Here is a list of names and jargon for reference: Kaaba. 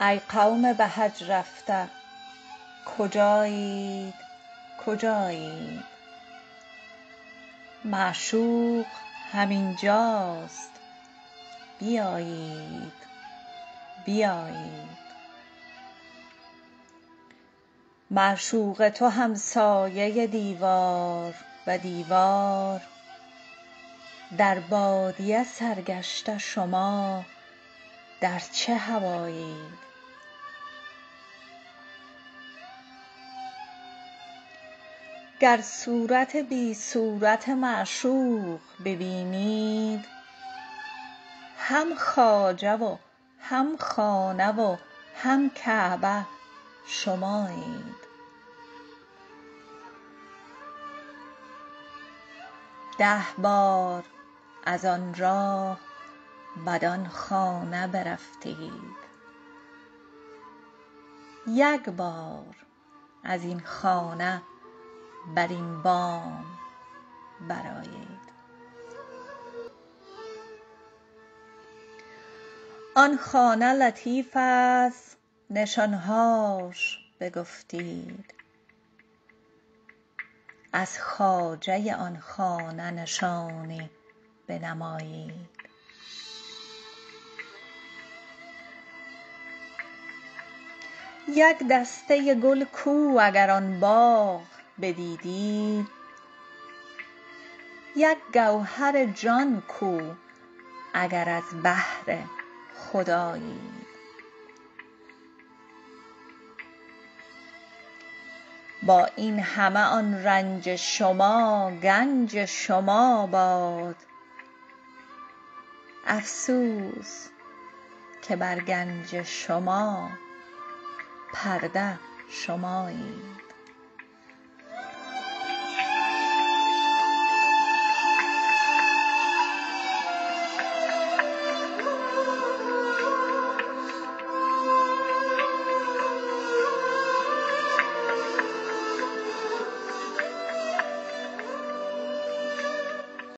ای قوم به حج رفته کجایید کجایید، معشوق همین جاست بیایید بیایید. معشوق تو همسایه دیوار و دیوار، در بادیه سرگشته شما در چه هوایید. گر صورت بی صورت معشوق ببینید، هم خواجه و هم خانه و هم کعبه شمایید. ده بار از آن راه بدان خانه برفتید، یک بار از این خانه بر این بام برآیید. آن خانه لطیف است نشانهاش بگفتید، از خواجه آن خانه نشانی بنمایید. یک دسته گل کو اگر آن باغ بدیدید، یک گوهر جان کو اگر از بحر خدایید. با این همه آن رنج شما گنج شما باد، افسوس که بر گنج شما پرده شمایید.